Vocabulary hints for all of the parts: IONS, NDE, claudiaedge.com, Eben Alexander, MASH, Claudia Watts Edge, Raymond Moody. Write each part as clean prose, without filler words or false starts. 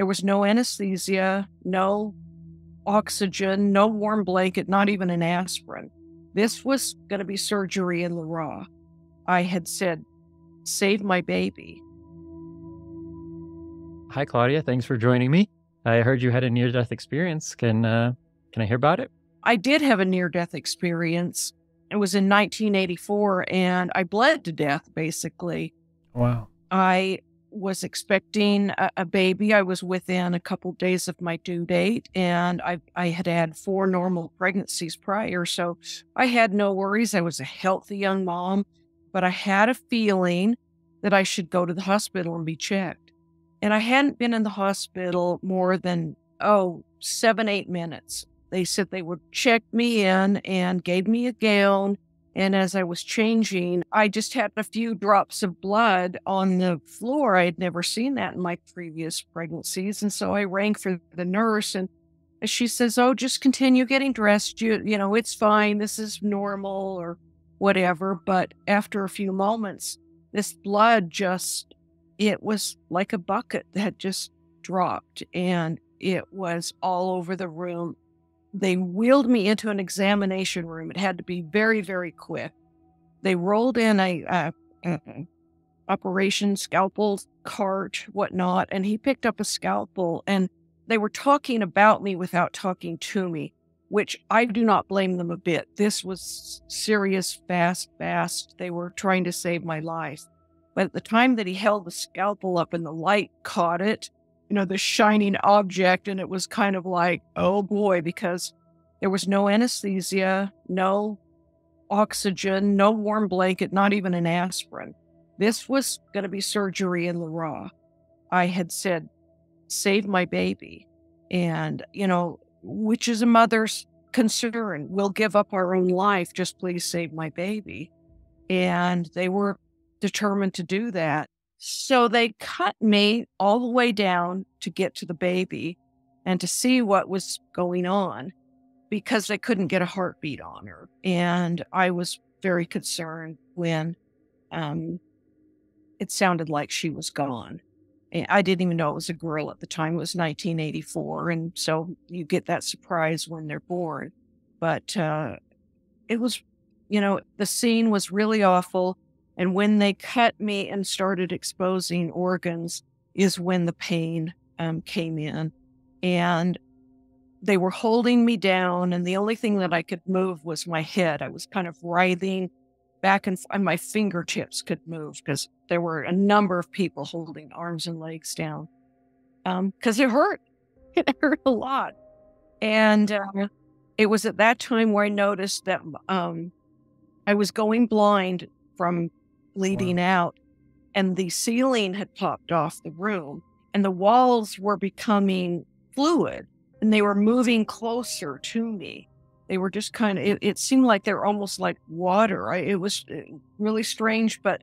There was no anesthesia, no oxygen, no warm blanket, not even an aspirin. This was going to be surgery in the raw. I had said, save my baby. Hi, Claudia. Thanks for joining me. I heard you had a near-death experience. Can I hear about it? I did have a near-death experience. It was in 1984, and I bled to death, basically. Wow. I was expecting a baby. I was within a couple days of my due date, and I had had 4 normal pregnancies prior, so I had no worries. I was a healthy young mom, but I had a feeling that I should go to the hospital and be checked. And I hadn't been in the hospital more than, 7, 8 minutes. They said they would check me in and gave me a gown. And as I was changing, I just had a few drops of blood on the floor. I had never seen that in my previous pregnancies. And so I rang for the nurse, and she says, oh, just continue getting dressed. You know, it's fine. This is normal or whatever. But after a few moments, this blood just, it was like a bucket that just dropped, and it was all over the room. They wheeled me into an examination room. It had to be very, very quick. They rolled in a operation scalpel cart, whatnot, and he picked up a scalpel, and they were talking about me without talking to me, which I do not blame them a bit. This was serious, fast. They were trying to save my life. But at the time that he held the scalpel up and the light caught it, you know, the shining object, and it was kind of like, oh boy, because there was no anesthesia, no oxygen, no warm blanket, not even an aspirin. This was going to be surgery in the raw. I had said, save my baby. And, you know, which is a mother's concern. We'll give up our own life, just please save my baby. And they were determined to do that. So they cut me all the way down to get to the baby and to see what was going on, because they couldn't get a heartbeat on her. And I was very concerned when it sounded like she was gone. And I didn't even know it was a girl at the time. It was 1984. And so you get that surprise when they're born. But it was, you know, the scene was really awful. And when they cut me and started exposing organs is when the pain came in. And they were holding me down, and the only thing that I could move was my head. I was kind of writhing back and forth, and my fingertips could move because there were a number of people holding arms and legs down because it hurt. It hurt a lot. And it was at that time where I noticed that I was going blind from bleeding out, and the ceiling had popped off the room, and the walls were becoming fluid, and they were moving closer to me. They were just kind of, it seemed like they were almost like water. It was really strange, but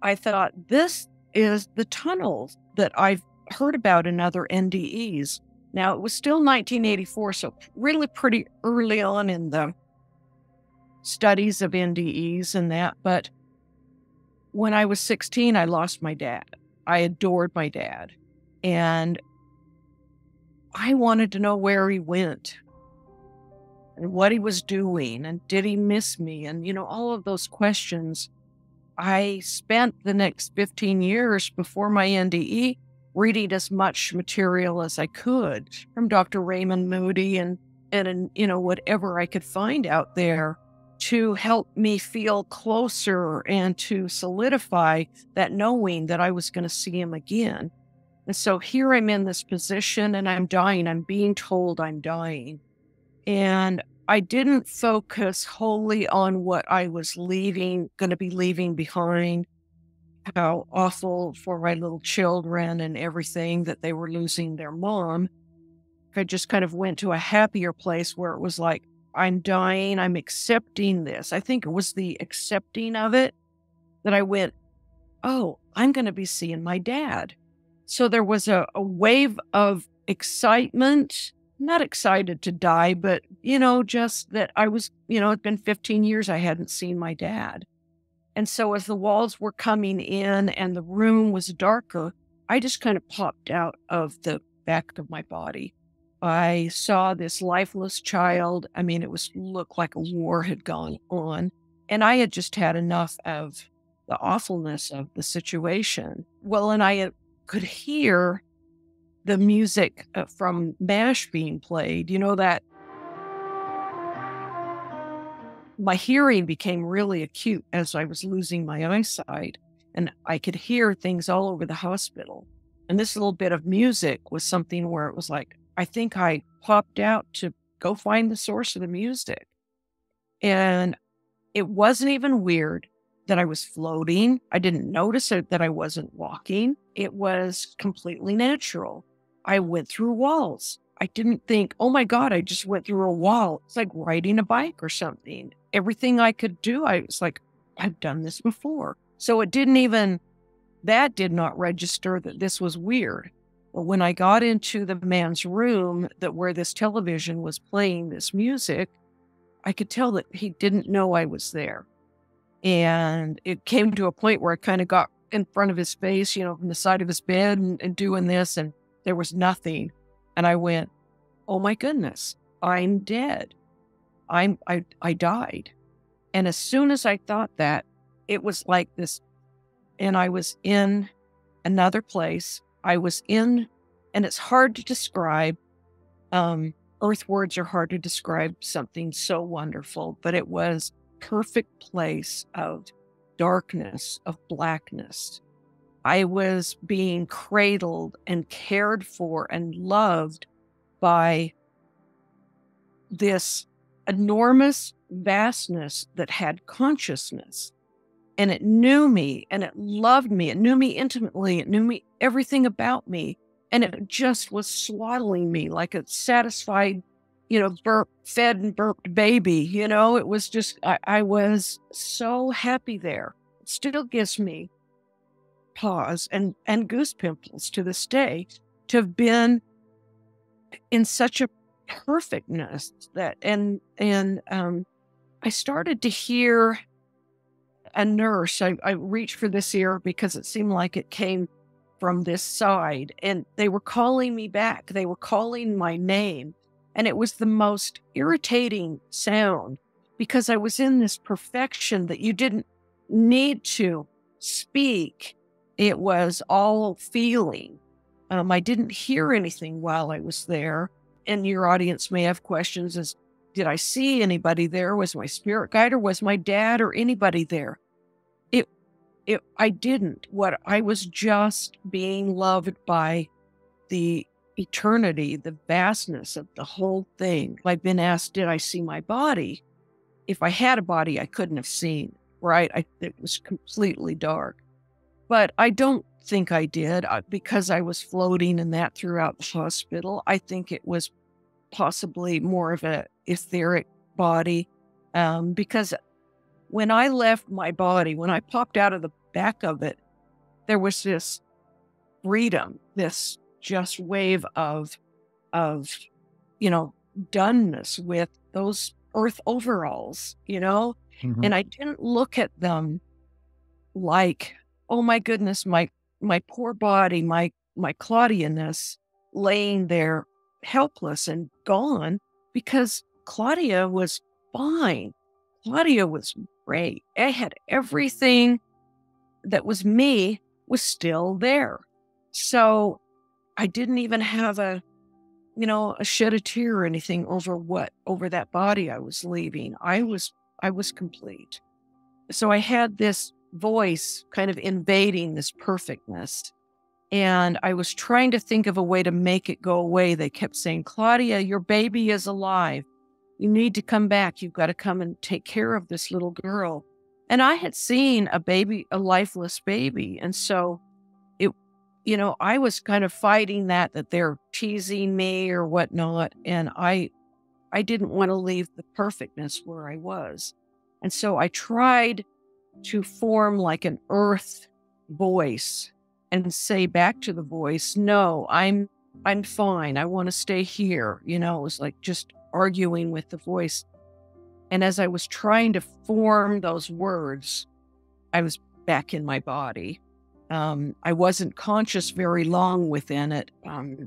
I thought, this is the tunnels that I've heard about in other NDEs. Now, it was still 1984, so really pretty early on in the studies of NDEs and that, but when I was 16, I lost my dad. I adored my dad, and I wanted to know where he went and what he was doing, and did he miss me, and, you know, all of those questions. I spent the next 15 years before my NDE reading as much material as I could from Dr. Raymond Moody and you know, whatever I could find out there, to help me feel closer and to solidify that knowing that I was going to see him again. And so here I'm in this position, and I'm dying. I'm being told I'm dying. And I didn't focus wholly on what I was going to be leaving behind, how awful for my little children and everything that they were losing their mom. I just kind of went to a happier place where it was like, I'm dying. I'm accepting this. I think it was the accepting of it that I went, oh, I'm going to be seeing my dad. So there was a wave of excitement, not excited to die, but, you know, just that I was, you know, it's been 15 years I hadn't seen my dad. And so as the walls were coming in and the room was darker, I just kind of popped out of the back of my body. I saw this lifeless child. I mean, it was looked like a war had gone on. And I had just had enough of the awfulness of the situation. Well, and I could hear the music from MASH being played. You know, that my hearing became really acute as I was losing my eyesight, and I could hear things all over the hospital. And this little bit of music was something where it was like, I think I popped out to go find the source of the music. And it wasn't even weird that I was floating. I didn't notice it, that I wasn't walking. It was completely natural. I went through walls. I didn't think, oh my God, I just went through a wall. It's like riding a bike or something. Everything I could do, I was like, I've done this before. So it didn't even, that did not register that this was weird. But when I got into the man's room where this television was playing this music, I could tell that he didn't know I was there. And it came to a point where I kind of got in front of his face, you know, from the side of his bed and doing this, and there was nothing. And I went, oh my goodness, I'm dead. I died. And as soon as I thought that, it was like this, and I was in another place. I was in, and it's hard to describe. Earth words are hard to describe something so wonderful, but it was perfect place of darkness, of blackness. I was being cradled and cared for and loved by this enormous vastness that had consciousness. And it knew me, and it loved me. It knew me intimately. It knew me, everything about me. And it just was swaddling me like a satisfied, you know, fed and burped baby. You know, it was just, I was so happy there. It still gives me pause and goose pimples to this day to have been in such a perfectness that, and I started to hear a nurse. I reached for this ear because it seemed like it came from this side, and they were calling me back. They were calling my name, and it was the most irritating sound because I was in this perfection that you didn't need to speak. It was all feeling. I didn't hear anything while I was there. And your audience may have questions as, did I see anybody there? Was my spirit guide or was my dad or anybody there? I didn't. What I was just being loved by the eternity, the vastness of the whole thing. I've been asked, did I see my body? If I had a body, I couldn't have seen, right? It was completely dark. But I don't think I did because I was floating in that throughout the hospital. I think it was possibly more of an etheric body because when I left my body, when I popped out of the back of it, there was this freedom, this just wave of, you know, doneness with those earth overalls, you know, and I didn't look at them like, oh my goodness, my poor body, my Claudia-ness laying there helpless and gone, because Claudia was fine. Claudia was great. I had everything that was me was still there. So I didn't even have a, you know, a shed a tear or anything over that body I was leaving. I was complete. So I had this voice kind of invading this perfectness. And I was trying to think of a way to make it go away. They kept saying, Claudia, your baby is alive. You need to come back. You've got to come and take care of this little girl. And I had seen a baby, a lifeless baby. And so it, you know, I was kind of fighting that they're teasing me or whatnot. And I didn't want to leave the perfectness where I was. And so I tried to form like an earth voice and say back to the voice, no, I'm fine. I want to stay here. You know, it was like just arguing with the voice. And as I was trying to form those words, I was back in my body. I wasn't conscious very long within it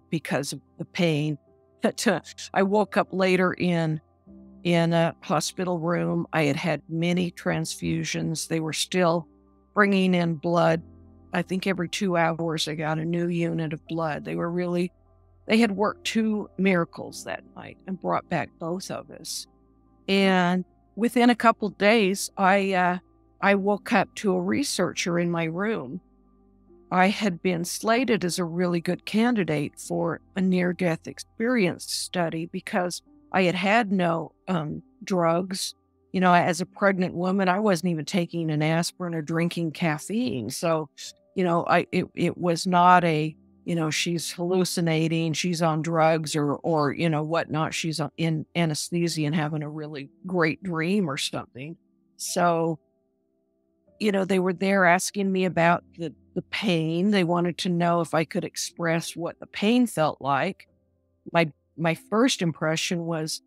because of the pain. But, I woke up later in a hospital room. I had had many transfusions. They were still bringing in blood. I think every 2 hours I got a new unit of blood. They were really, they had worked 2 miracles that night and brought back both of us. And within a couple of days, I woke up to a researcher in my room. I had been slated as a really good candidate for a near-death experience study because I had had no drugs. You know, as a pregnant woman, I wasn't even taking an aspirin or drinking caffeine. So, you know, it was not a, you know, she's hallucinating, she's on drugs or you know, whatnot. She's in anesthesia and having a really great dream or something. So, you know, they were there asking me about the pain. They wanted to know if I could express what the pain felt like. My first impression was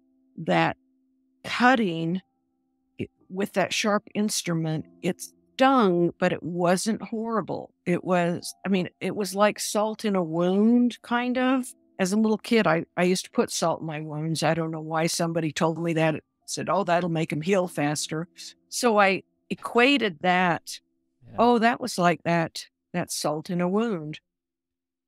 that cutting with that sharp instrument, it stung, but it wasn't horrible. It was, I mean, it was like salt in a wound, kind of. As a little kid, I used to put salt in my wounds. I don't know why somebody told me that. It said, oh, that'll make them heal faster. So I equated that. Yeah. Oh, that was like that salt in a wound.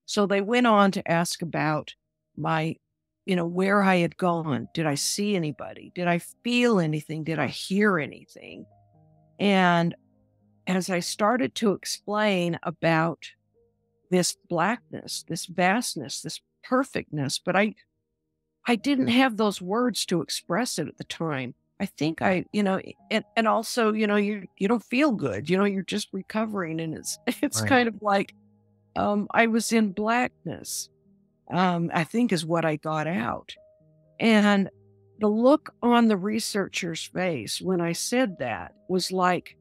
So they went on to ask about my, you know, where I had gone. Did I see anybody? Did I feel anything? Did I hear anything? And as I started to explain about this blackness, this vastness, this perfectness, but I didn't have those words to express it at the time. I think I, you know, and also, you know, you don't feel good, you know, you're just recovering, and it's right. Kind of like, I was in blackness, I think is what I got out. And the look on the researcher's face when I said that was like,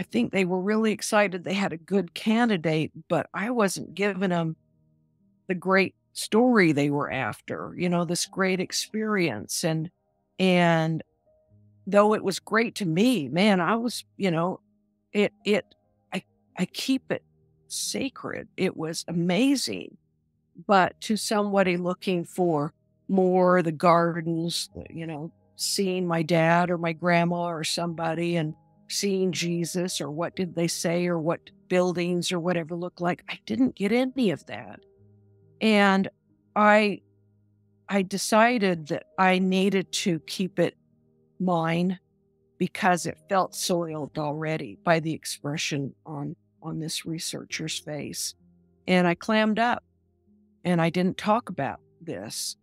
I think they were really excited. They had a good candidate, but I wasn't giving them the great story they were after, you know, this great experience. And though it was great to me, man, I was, you know, I keep it sacred. It was amazing. But to somebody looking for more, the gardens, you know, seeing my dad or my grandma or somebody and seeing Jesus or what did they say or what buildings or whatever looked like, I didn't get any of that. And I decided that I needed to keep it mine because it felt soiled already by the expression on this researcher's face. And I clammed up and I didn't talk about this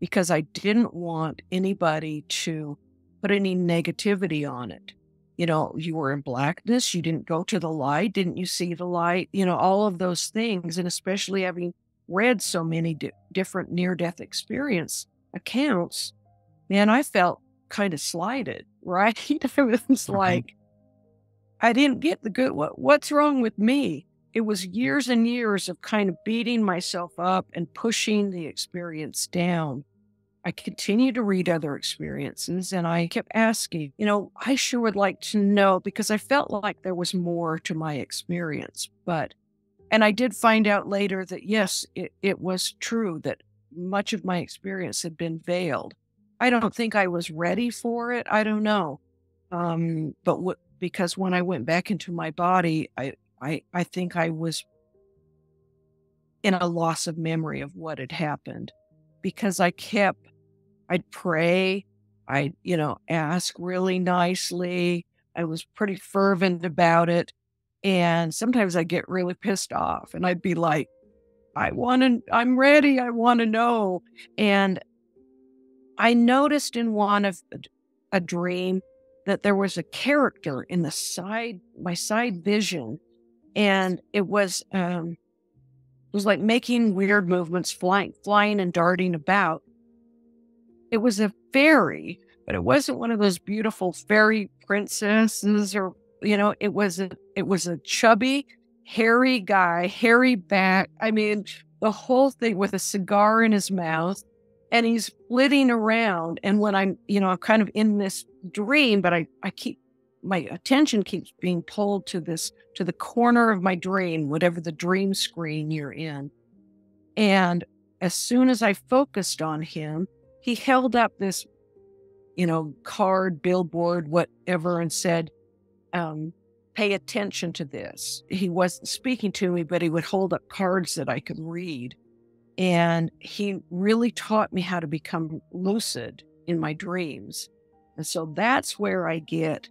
because I didn't want anybody to put any negativity on it. You know, you were in blackness, you didn't go to the light, didn't you see the light? You know, all of those things. And especially having read so many different near-death experience accounts, man, I felt kind of slided, right? It was like, I didn't get the good, what's wrong with me? It was years and years of kind of beating myself up and pushing the experience down. I continued to read other experiences and I kept asking, you know, I sure would like to know because I felt like there was more to my experience. But, and I did find out later that yes, it was true that much of my experience had been veiled. I don't think I was ready for it. I don't know. But because when I went back into my body, I think I was in a loss of memory of what had happened because I'd pray, I'd, you know, ask really nicely. I was pretty fervent about it. And sometimes I'd get really pissed off and I'd be like, I'm ready. I want to know. And I noticed in one of a dream that there was a character in the side, my side vision, and it was like making weird movements, flying and darting about. It was a fairy, but it wasn't one of those beautiful fairy princesses, or you know, it was a chubby, hairy guy, hairy back. I mean, the whole thing with a cigar in his mouth. And he's flitting around. And when I'm, you know, I'm kind of in this dream, but I keep my attention keeps being pulled to this, to the corner of my dream, whatever the dream screen you're in. And as soon as I focused on him, he held up this, you know, card, billboard, whatever, and said, pay attention to this. He wasn't speaking to me, but he would hold up cards that I could read. And he really taught me how to become lucid in my dreams. And so that's where I get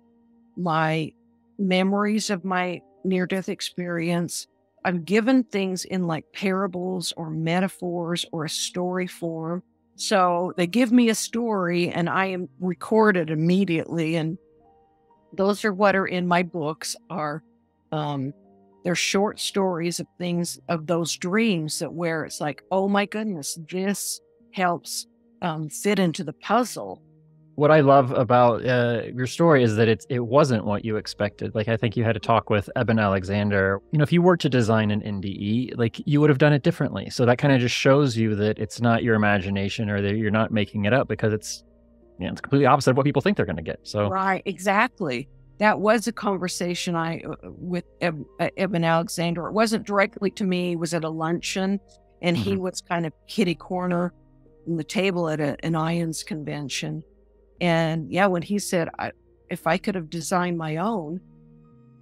my memories of my near-death experience. I'm given things in like parables or metaphors or a story form. So they give me a story and I am recorded immediately. And those are what are in my books are, they're short stories of things, of those dreams that where it's like, oh my goodness, this helps fit into the puzzle. What I love about your story is that it wasn't what you expected. Like, I think you had a talk with Eben Alexander. You know, if you were to design an NDE, like, you would have done it differently. So that kind of just shows you that it's not your imagination or that you're not making it up, because it's, you know, it's completely opposite of what people think they're going to get. So right, exactly. That was a conversation with Eben Alexander. It wasn't directly to me. It was at a luncheon, and he was kind of kitty corner on the table at an IONS convention. And yeah, when he said, if I could have designed my own,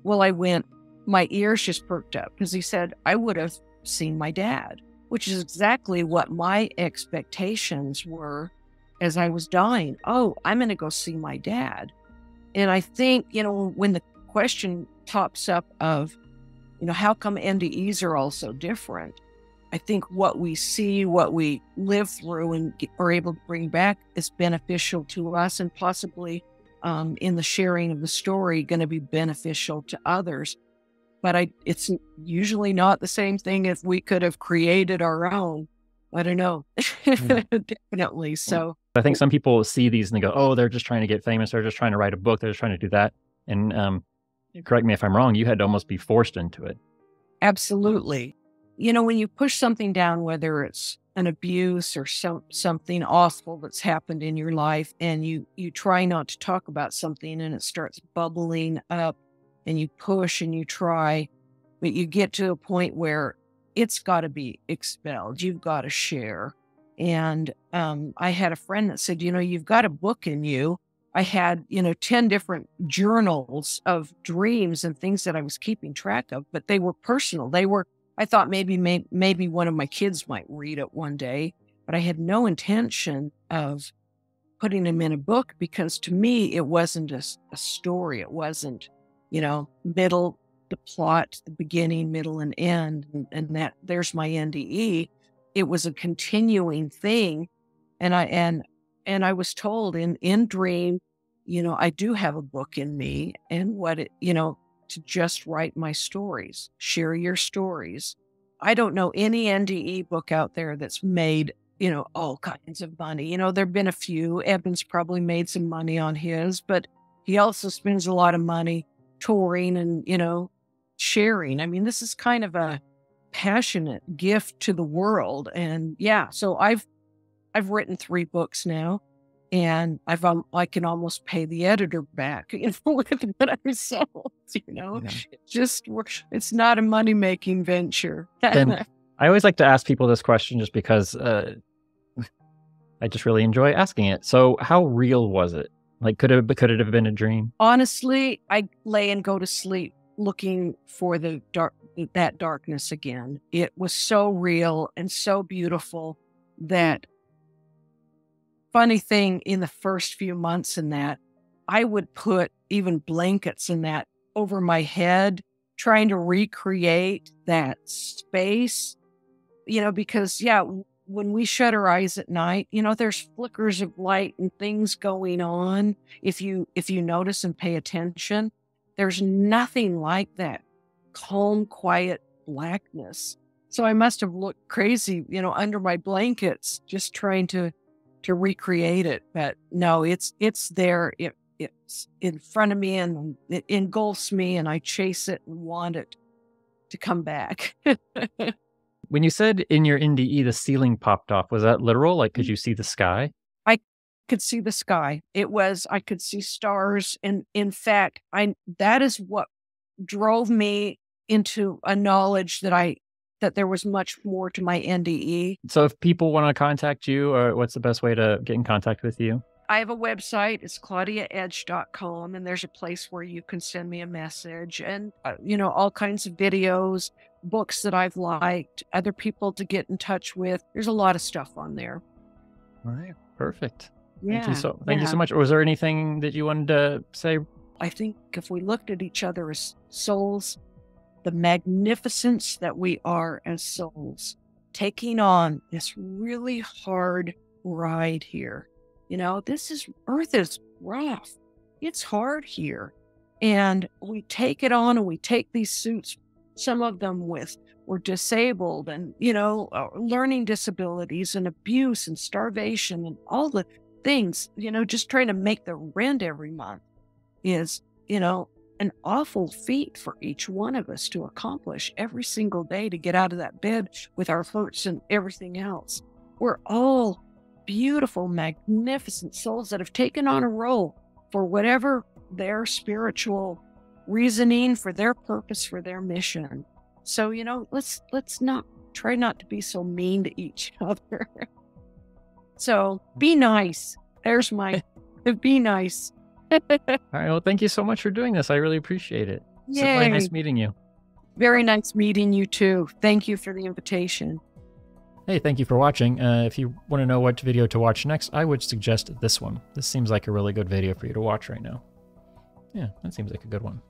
well, I went, my ears just perked up, because he said, I would have seen my dad, which is exactly what my expectations were as I was dying. Oh, I'm going to go see my dad. And I think, you know, when the question pops up of, you know, how come NDEs are all so different? I think what we see, what we live through and are able to bring back is beneficial to us, and possibly in the sharing of the story going to be beneficial to others. But it's usually not the same thing if we could have created our own. I don't know. Definitely. So I think some people see these and they go, oh, they're just trying to get famous. They're just trying to write a book. They're just trying to do that. And correct me if I'm wrong, you had to almost be forced into it. Absolutely. You know, when you push something down, whether it's an abuse or something awful that's happened in your life, and you try not to talk about something and it starts bubbling up, and you push and you try, but you get to a point where it's got to be expelled. You've got to share. And I had a friend that said, you know, you've got a book in you. I had, you know, 10 different journals of dreams and things that I was keeping track of, but they were personal. They were, I thought maybe one of my kids might read it one day, but I had no intention of putting them in a book, because to me, it wasn't a story. It wasn't, you know, the plot, the beginning, middle, and end, and that there's my NDE. It was a continuing thing. And I was told in dream, you know, I do have a book in me, and what it, you know, to just write my stories, share your stories. I don't know any NDE book out there that's made, you know, all kinds of money. You know, there've been a few. Eben's probably made some money on his, but he also spends a lot of money touring and, you know, sharing. I mean, this is kind of a passionate gift to the world. And yeah, so I've written 3 books now. And I can almost pay the editor back, you know, with what I sold, you know. Yeah. It's not a money-making venture. And I always like to ask people this question just because I just really enjoy asking it. So how real was it? Like, could it have been a dream? Honestly, I lay and go to sleep looking for that darkness again. It was so real and so beautiful that... Funny thing, in the first few months in that, I would put even blankets in that over my head, trying to recreate that space, you know, because, yeah, when we shut our eyes at night, you know, there's flickers of light and things going on. If you notice and pay attention, there's nothing like that calm, quiet blackness. So I must have looked crazy, you know, under my blankets, just trying to recreate it. But no, it's there. It's in front of me, and it engulfs me, and I chase it and want it to come back. When you said in your NDE, the ceiling popped off, was that literal? Like, could you see the sky? I could see the sky. I could see stars. And in fact, that is what drove me into a knowledge that that there was much more to my NDE. So if people want to contact you, or what's the best way to get in contact with you? I have a website. It's claudiaedge.com, and there's a place where you can send me a message and, you know, all kinds of videos, books that I've liked, other people to get in touch with. There's a lot of stuff on there. All right. Perfect. Yeah. Thank you so much. Was there anything that you wanted to say? I think if we looked at each other as souls, the magnificence that we are as souls, taking on this really hard ride here. You know, Earth is rough. It's hard here. And we take it on, and we take these suits, some of them were disabled and, you know, learning disabilities and abuse and starvation and all the things, you know, just trying to make the rent every month is, you know, an awful feat for each one of us to accomplish every single day, to get out of that bed with our hurts and everything else. We're all beautiful, magnificent souls that have taken on a role for whatever their spiritual reasoning, for their purpose, for their mission. So, you know, let's try not to be so mean to each other. So be nice. There's my be nice. All right. Well, thank you so much for doing this. I really appreciate it. Yay. It's really nice meeting you. Very nice meeting you too. Thank you for the invitation. Hey, thank you for watching. If you want to know what video to watch next, I would suggest this one. This seems like a really good video for you to watch right now. Yeah, that seems like a good one.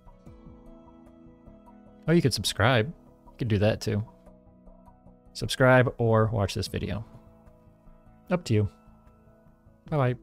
Oh, you could subscribe. You could do that too. Subscribe or watch this video. Up to you. Bye-bye.